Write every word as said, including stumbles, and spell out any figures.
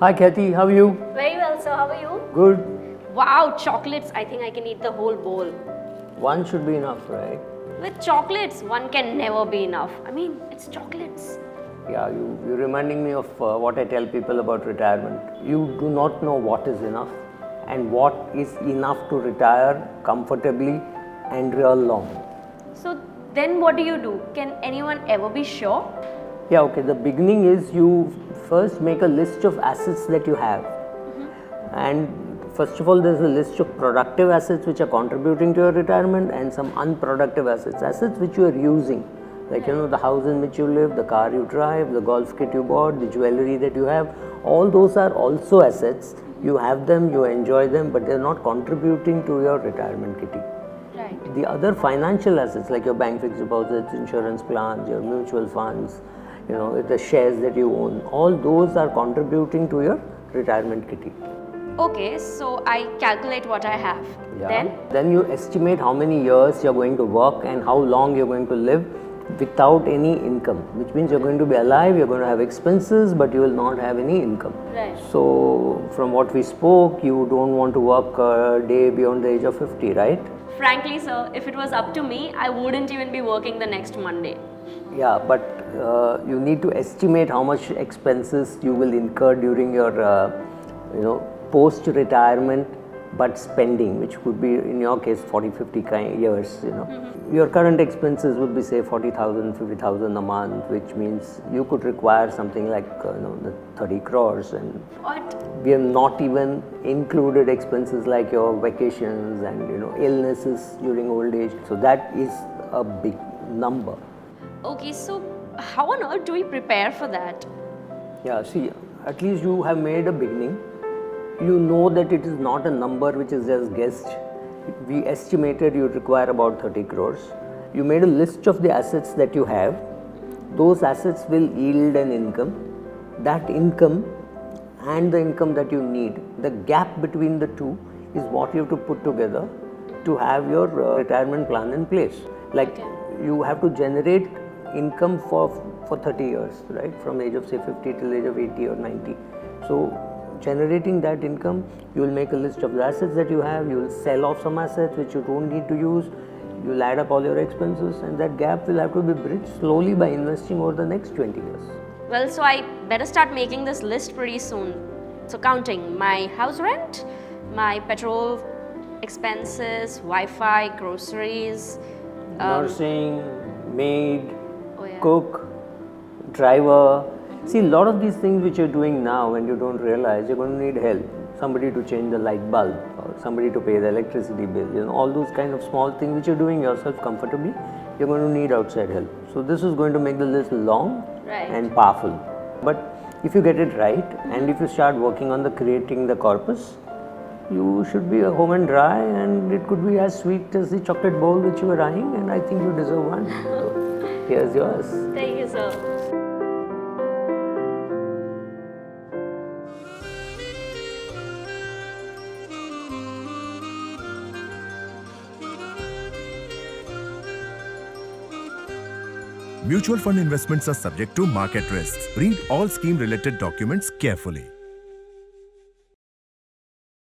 Hi Kathy, how are you? Very well sir, how are you? Good. Wow, chocolates, I think I can eat the whole bowl. One should be enough, right? With chocolates, one can never be enough. I mean, it's chocolates. Yeah, you, you're reminding me of uh, what I tell people about retirement. You do not know what is enough and what is enough to retire comfortably and real long. So then what do you do? Can anyone ever be sure? Yeah, okay. The beginning is you first make a list of assets that you have. Mm-hmm. And first of all, there's a list of productive assets which are contributing to your retirement and some unproductive assets, assets which you are using. Like, you know, the house in which you live, the car you drive, the golf kit you bought, the jewellery that you have, all those are also assets. You have them, you enjoy them, but they're not contributing to your retirement kitty. Right. The other financial assets like your bank fixed deposits, insurance plans, your mutual funds, you know, the shares that you own, all those are contributing to your retirement kitty. Okay, so I calculate what I have. Yeah. Then? Then you estimate how many years you're going to work and how long you're going to live without any income, which means you're going to be alive, you're going to have expenses, but you will not have any income. Right. So, from what we spoke, you don't want to work a day beyond the age of fifty, right? Frankly, sir, if it was up to me, I wouldn't even be working the next Monday. Yeah, but uh, you need to estimate how much expenses you will incur during your, uh, you know, post-retirement but spending, which could be in your case forty to fifty years, you know. Mm-hmm. Your current expenses would be say forty thousand, fifty thousand a month, which means you could require something like uh, you know, the thirty crores, and what? We have not even included expenses like your vacations and, you know, illnesses during old age. So that is a big number. Okay, so how on earth do we prepare for that? Yeah, see, at least you have made a beginning. You know that it is not a number which is just guessed. We estimated you require about thirty crores. You made a list of the assets that you have. Those assets will yield an income. That income and the income that you need, the gap between the two is what you have to put together to have your uh, retirement plan in place. Like, okay, you have to generate income for, for thirty years, right? From the age of say fifty till the age of eighty or ninety. So, generating that income, you will make a list of the assets that you have, you will sell off some assets which you don't need to use, you will add up all your expenses, and that gap will have to be bridged slowly by investing over the next twenty years. Well, so I better start making this list pretty soon. So counting my house rent, my petrol expenses, Wi-Fi, groceries, um, nursing, maid, oh yeah, cook, driver. See, a lot of these things which you're doing now and you don't realize, you're going to need help. Somebody to change the light bulb, or somebody to pay the electricity bill, you know, all those kind of small things which you're doing yourself comfortably, you're going to need outside help. So this is going to make the list long, right, and powerful. But if you get it right, mm-hmm, and if you start working on the creating the corpus, you should be a home and dry, and it could be as sweet as the chocolate bowl which you were eyeing, and I think you deserve one. So here's yours. Thank you, sir. Mutual fund investments are subject to market risks. Read all scheme-related documents carefully.